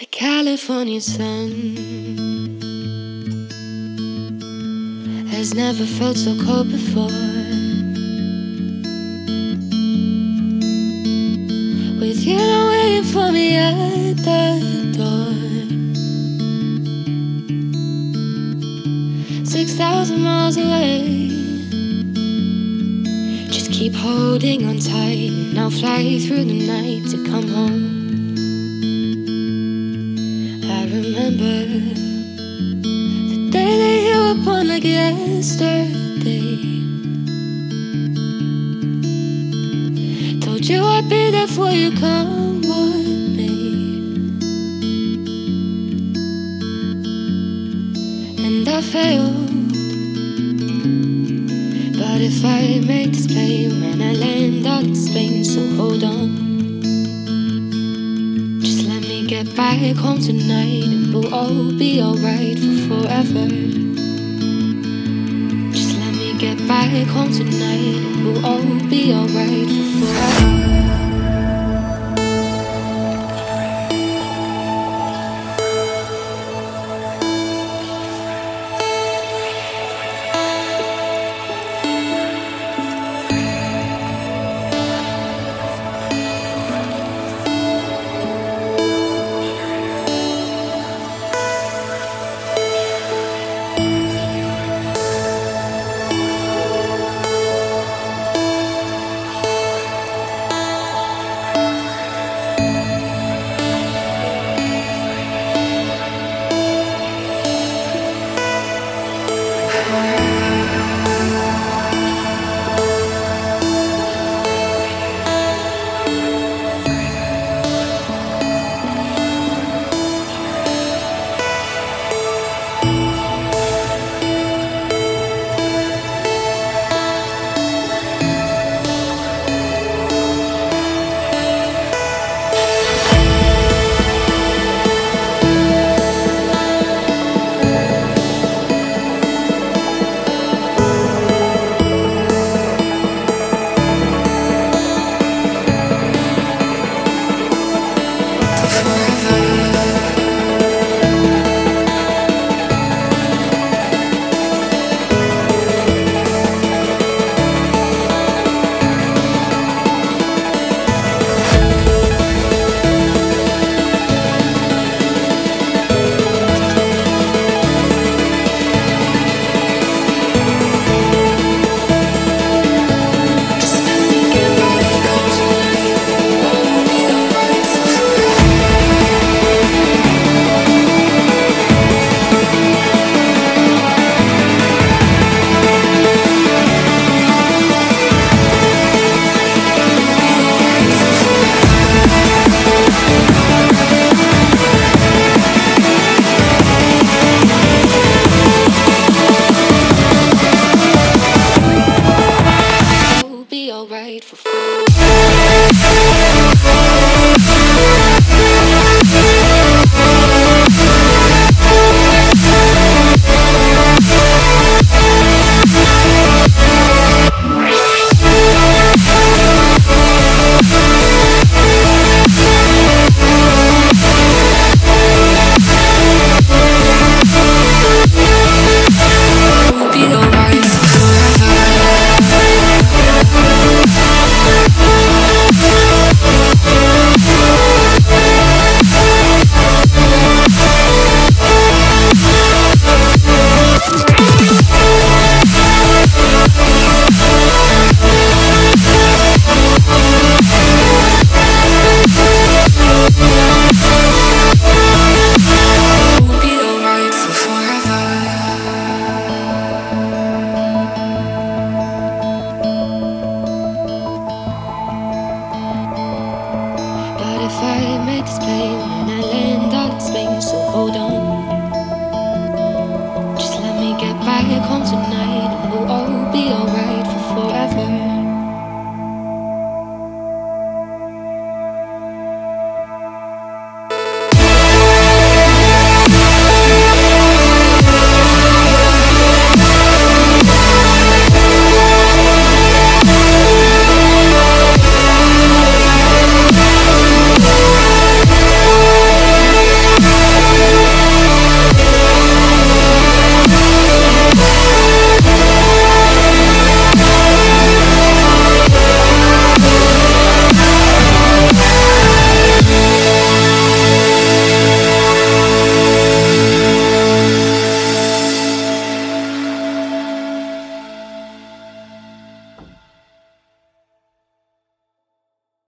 the California sun has never felt so cold before. With you waiting for me at the door, 6,000 miles away. Just keep holding on tight, and I'll fly through the night to come home. I remember the day that you were born, like yesterday. You I'd be there for you, come with me. And I failed, but if I make this plane, when I land I'll explain, so hold on. Just let me get back home tonight, and we'll all be alright for forever. Get back home tonight, and we'll all be alright for forever.